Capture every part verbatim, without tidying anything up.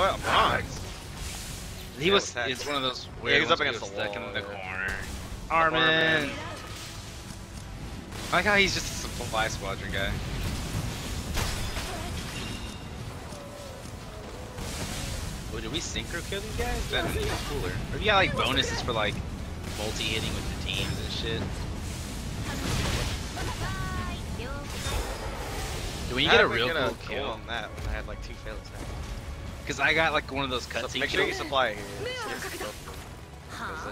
What a box! He yeah, was. It's one of those weird. Yeah, he's up against the wall in the corner. Armin. Armin. I like how he's just a supply squadron guy. Oh, did we synchro kill these guys? That would be cooler. Or do you got like bonuses for like multi-hitting with the teams and shit? Do we get a real cool kill on that when I had like two failed attacks? Cause I got like one of those cutscenes. Make sure you supply here. There's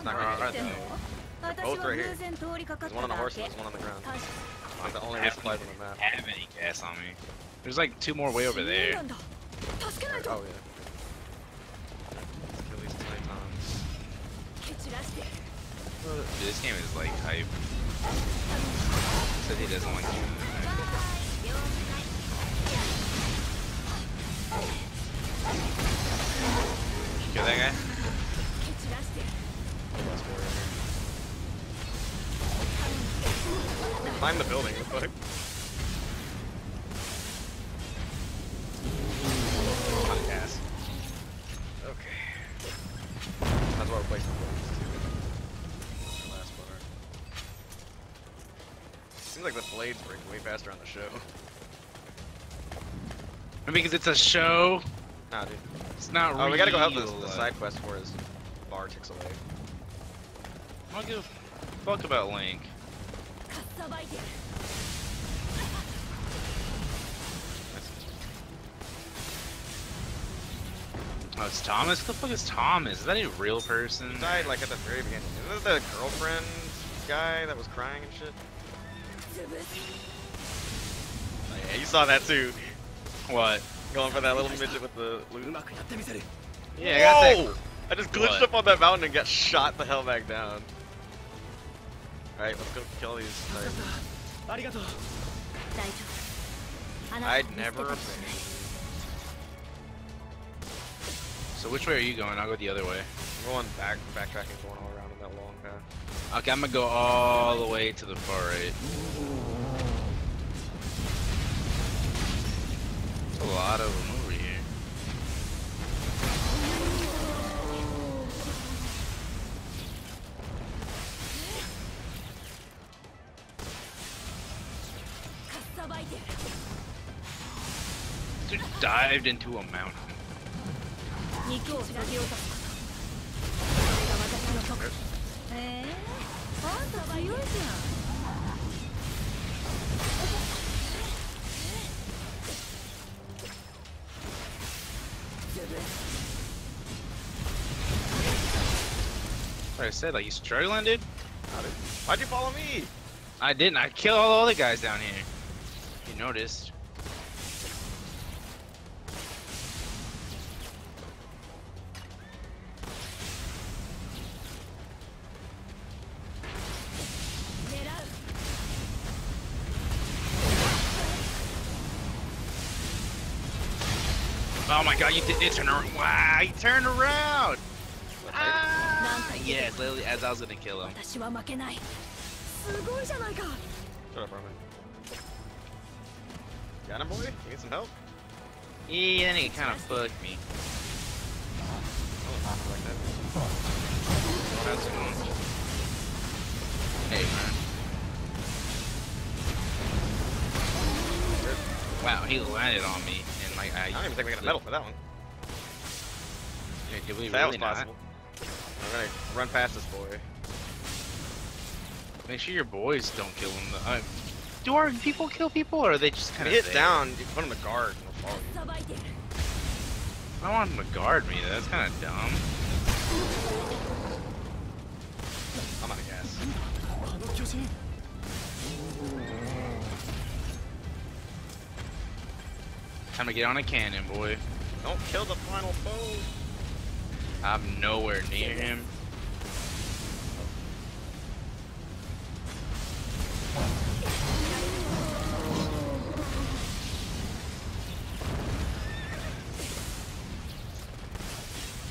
not gonna be right there. Both right here. There's one on the horse and there's one on the ground. I'm the only supply on the map. I have any gas on me. There's like two more way over there. Oh yeah. Let's kill these titans. Dude, this game is like hype. Said he doesn't like you. You kill that guy? Climb the building, what the fuck? Hot ass. Okay. That's why we're placing the buildings too. Last water. Seems like the blades break way faster on the show. I mean, because it's a show. Nah, dude. It's not real. Oh, we gotta go help this, the side quest for his bar ticks away. I don't give a fuck about Link. Oh, it's Thomas? What the fuck is Thomas? Is that a real person? He died like at the very beginning. Isn't that the girlfriend guy that was crying and shit? Oh, yeah, you saw that too. What? Going for that little midget with the loot. Yeah, I got that. I just glitched what? up on that mountain and got shot the hell back down. Alright, let's go kill these. Right. I'd never. So which way are you going? I'll go the other way. I'm going back, backtracking, going all around in that long path. Okay, I'm gonna go all the way to the far right. A lot of them over here. Dude dived into a mountain. I said, like, you struggling, dude? Why'd you follow me? I didn't. I killed all the other guys down here. You noticed. Oh my god, you did turn around. Wow, you turned around. Ah, yes, literally as I was gonna kill him. Shut up, Armin. Got him, boy? You need some help? Yeah, that nigga kinda fucked me. That's cool. Hey, man. Wow, he landed on me. And like, I, I don't even think we got a medal for that one. Dude, did we that really was possible. Not? I'm gonna run past this boy. Make sure your boys don't kill him. Though. I... Do our people kill people, or are they just kind of hit down? You put them to guard and they'll follow you. I don't want them to guard me. That's kind of dumb. I'm out of gas. Time to get on a cannon, boy. Don't kill the final foe. I'm nowhere near him.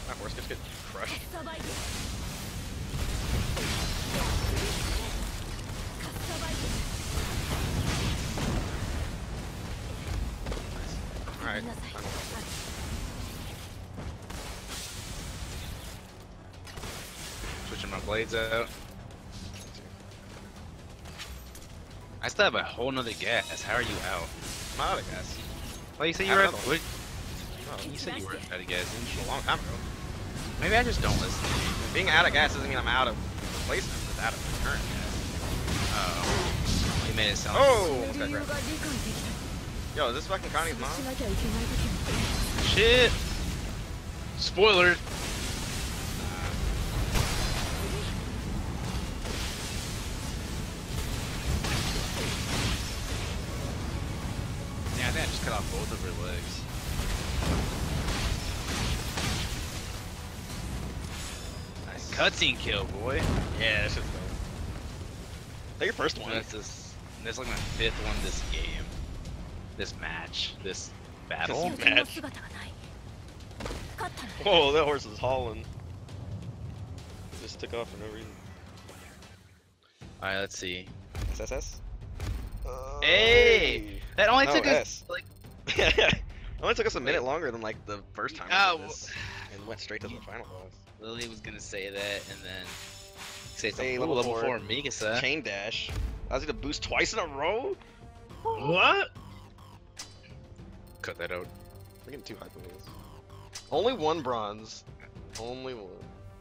My horse gets get crushed. Alright. switching my blades out. I still have a whole nother gas. How are you out? I'm out of gas. Well, you said you were out of gas. Oh, you said you were out of gas a long time ago. Maybe I just don't listen to you. Being out of gas doesn't mean I'm out of replacement, but out of the current gas. Oh. You made it sound. Oh! Almost got grabbed. Yo, is this fucking Connie's mom? Shit! Spoiler! Yeah, I think I just cut off both of her legs. Nice. Cutscene kill, boy. Yeah, that's just. Is that your first one? That's, this, that's like my fifth one this game. This match. This battle match. Whoa, that horse is hauling. Just took off for no reason. Alright, let's see. S S S? Uh, hey! That only no, took us. Like, it only took us a minute longer than like the first time. Oh, this, well, and went straight to the final boss. Lily was gonna say that and then say it's hey, a level four, four Mikasa. Chain dash. I was gonna boost twice in a row? What? Cut that out. We're getting too high for this. Only one bronze. Only one.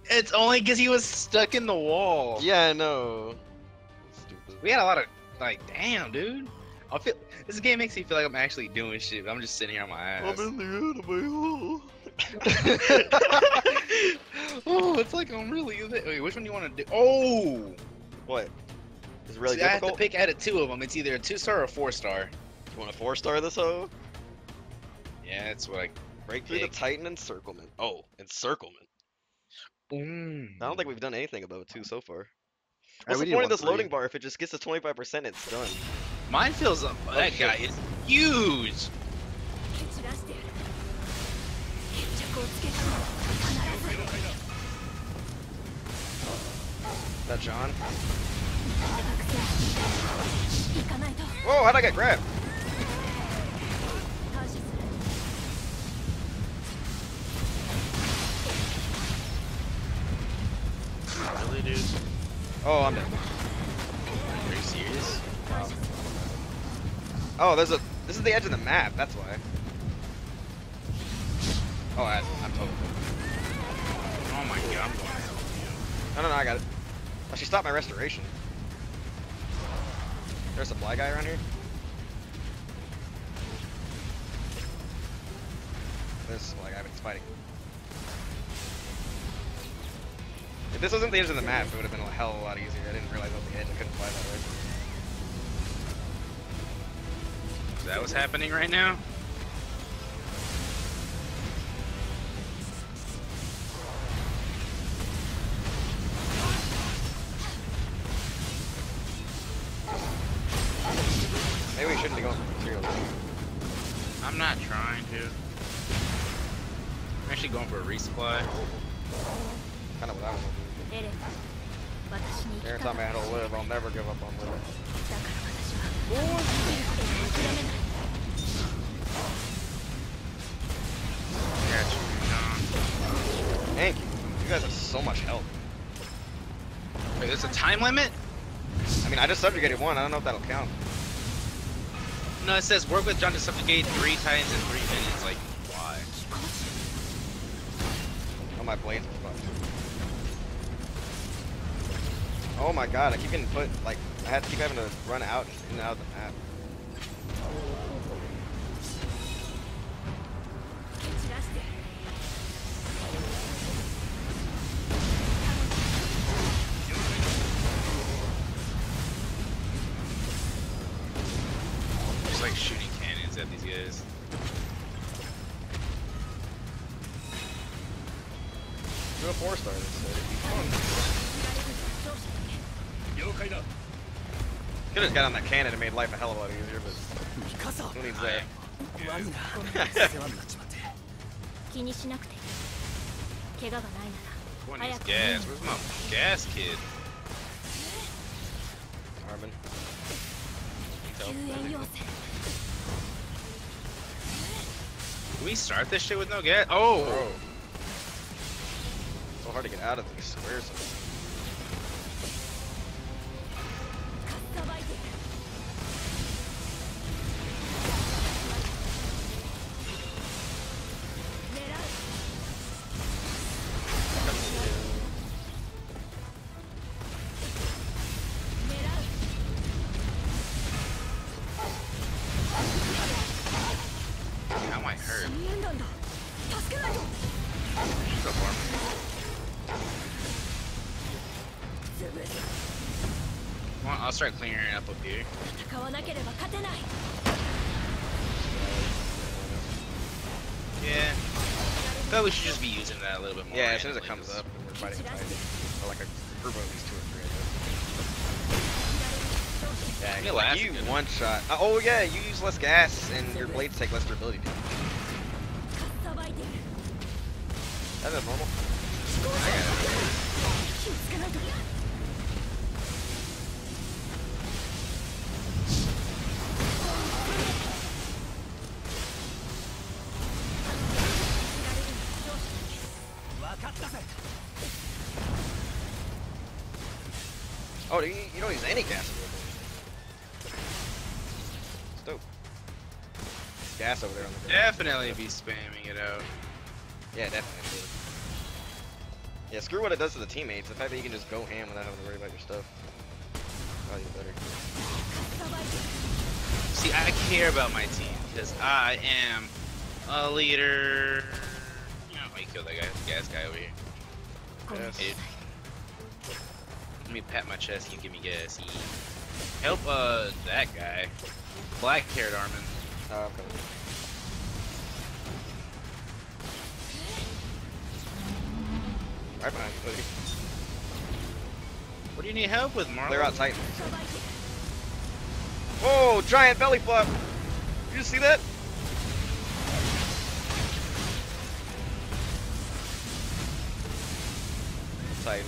It's only because he was stuck in the wall. Yeah, I know. Stupid. We had a lot of, like, damn, dude. I feel this game makes me feel like I'm actually doing shit, but I'm just sitting here on my ass. I'm in the end of my hole. Oh, it's like I'm really. Wait, which one do you want to do? Oh, what? It's really See, difficult. I have to pick out of two of them. It's either a two-star or a four-star. You want a four-star this hoe? Yeah, that's what I. Break through the Titan encirclement. Oh, encirclement. Mm. I don't think we've done anything about two so far. What's right, the point of this three. Loading bar if it just gets to twenty-five percent? It's done. Mine feels up. Oh, that shit. Guy is huge. Is that John? Whoa! How'd I get grabbed? Really, dude? Oh, I'm dead. Are you serious? Wow. Oh, there's a. This is the edge of the map. That's why. Oh, I, I'm totally. Oh my god. I'm going to help you. No, no, no, I got it. Oh, she stopped my restoration. There's a supply guy around here. There's a supply guy, but he's fighting. If this wasn't the edge of the map, it would have been a hell of a lot easier. I didn't realize that was the edge. I couldn't fly that way. Is that what's happening right now? Maybe we shouldn't be going for materials. I'm not trying to. I'm actually going for a resupply. Kind of what I want to do. Every time I had to live, I'll never give up on living. Thank you. You guys have so much health. Wait, there's a time limit? I mean, I just subjugated one. I don't know if that'll count. No, it says work with John to subjugate three times in three minutes. Like, why? Oh, my blades are fucked. Oh my god, I keep getting put, like, I have to keep having to run out and out of the map. Just like shooting cannons at these guys. Do a four-star this day. Could have got on that cannon and made life a hell of a lot easier, but who needs that? One needs gas. Where's my gas kid? Armin. Can we start this shit with no gas? Oh! Bro. So hard to get out of these squares. That might hurt. Go for me. Well, I'll start cleaning it up up here. Yeah. I thought we should just be using that a little bit more. Yeah, as soon as it comes up, we're fighting, fighting. Or like a group of at least two or three of those. Yeah, you, like you one it. shot. Oh yeah, you use less gas and your blades take less durability damage. That's a normal. Oh, you, you don't use any gas. It's dope. Gas over there on the definitely be spamming it out. Yeah, definitely. Yeah, screw what it does to the teammates. The fact that you can just go ham without having to worry about your stuff. Probably better. See, I care about my team because I am a leader. Oh, you killed that guy, gas guy over here. Yes. Hey, let me pat my chest. You give me gas. Help, uh, that guy. Black-haired Armin. Oh, okay. Right behind you, buddy. What do you need help with, Marlo? They're out tight. Whoa, giant belly flop! You see that? Titan.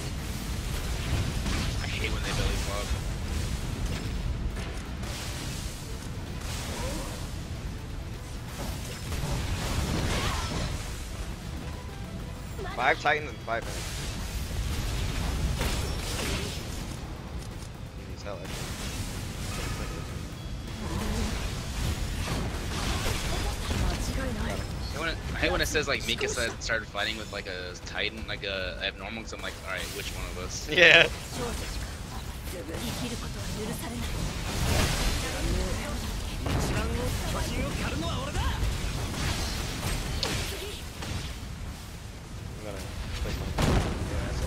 I hate when they belly flop. Five Titans in five minutes. Easy as hell, actually. I hate when it says like Mikasa started fighting with like a Titan, like a abnormal, because I'm like, alright, which one of us? Yeah.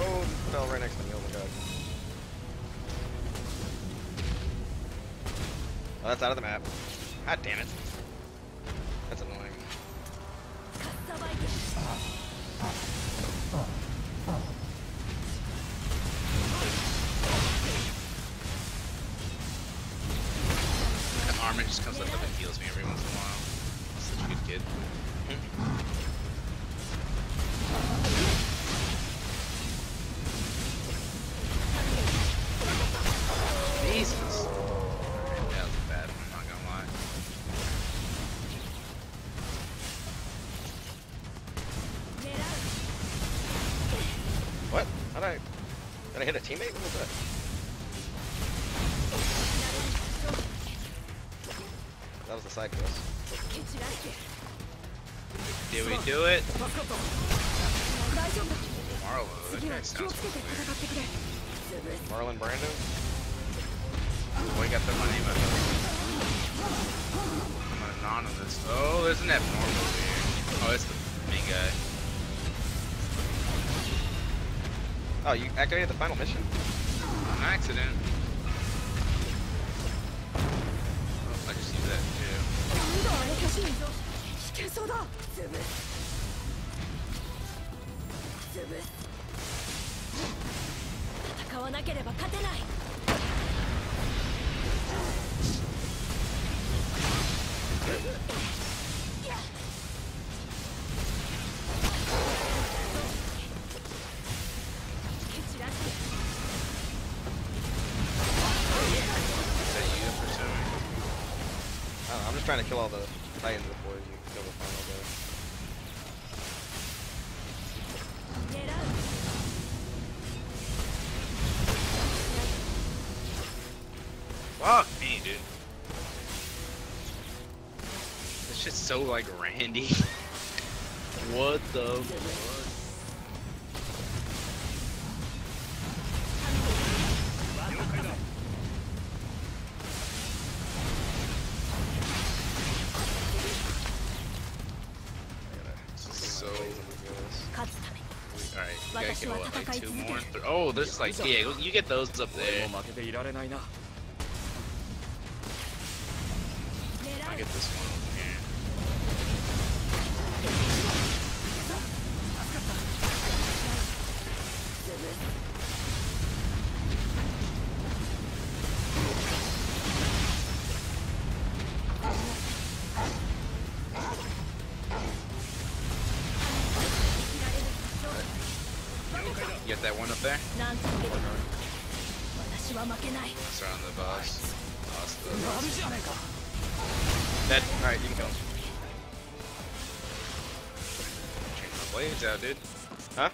Oh, fell right next to me, oh my god. Oh, that's out of the map. God damn it. That's annoying. That armor just comes up and heals me every once in a while. Such a good kid. Jesus. That was bad, I'm not gonna lie. What? How'd I... Did I hit a teammate? What was that? That was the side quest. Did we do it? Marlo, that guy sounds familiar. Marlon Brando? Oh, I got the money, but I'm anonymous. Oh, there's an abnormal here. Oh, it's the main guy. Oh, you activated the final mission? An accident. Oh, I just used that too. I'm trying to kill all the Titans before you kill the final guy. Fuck me, dude. This shit's so like Randy. What the fuck? gotta get what, like two more? Oh, there's like, yeah, you get those up there. I get this one over here. You got that one up there? It's around the boss. Boss the boss. That, alright, you can go. Change my blades out, dude. Huh?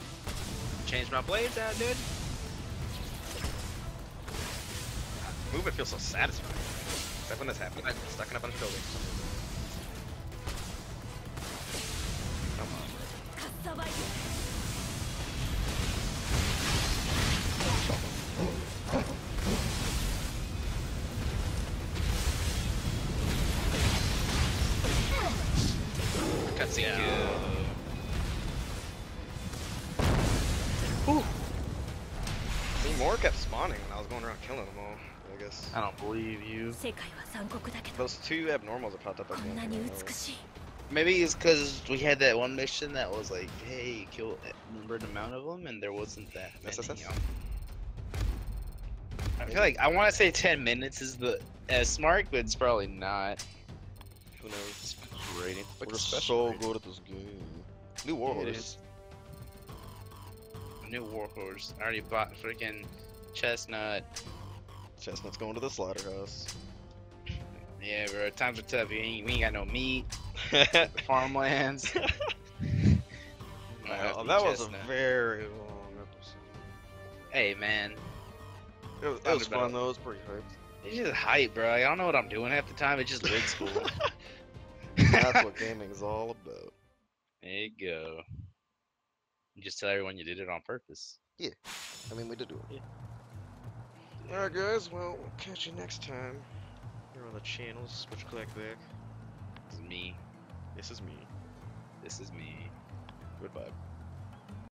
Change my blades out, dude. Movement feels so satisfying. Except when this happens. I'm stucking up on the building. Come on, bro. Cutscene. Yeah. Ooh. See, more kept spawning when I was going around killing them all, I guess. I don't believe you. Those two abnormals that popped up at the end. Maybe it's because we had that one mission that was like, hey, kill a numbered amount of them, and there wasn't that many. I feel like, I want to say ten minutes is the as smart, but it's probably not. Who knows? Rating. Like We're so rating. Good at this game. New Warhorse. New Warhorse. I already bought freaking Chestnut. Chestnut's going to the slaughterhouse. Yeah, bro. Times are tough. We ain't, we ain't got no meat. Farmlands. Well, well, that was Chestnut. A very long episode. Hey, man. It was, it was fun, though. It was pretty hype. It's just hype, bro. Like, I don't know what I'm doing half the time. It's just lid school. That's what gaming's all about. There you go. You just tell everyone you did it on purpose. Yeah. I mean, we did do it. Yeah. Alright, guys. Well, we'll catch you next time. You're on the channel, Switchclackback. This is me. This is me. This is me. Goodbye.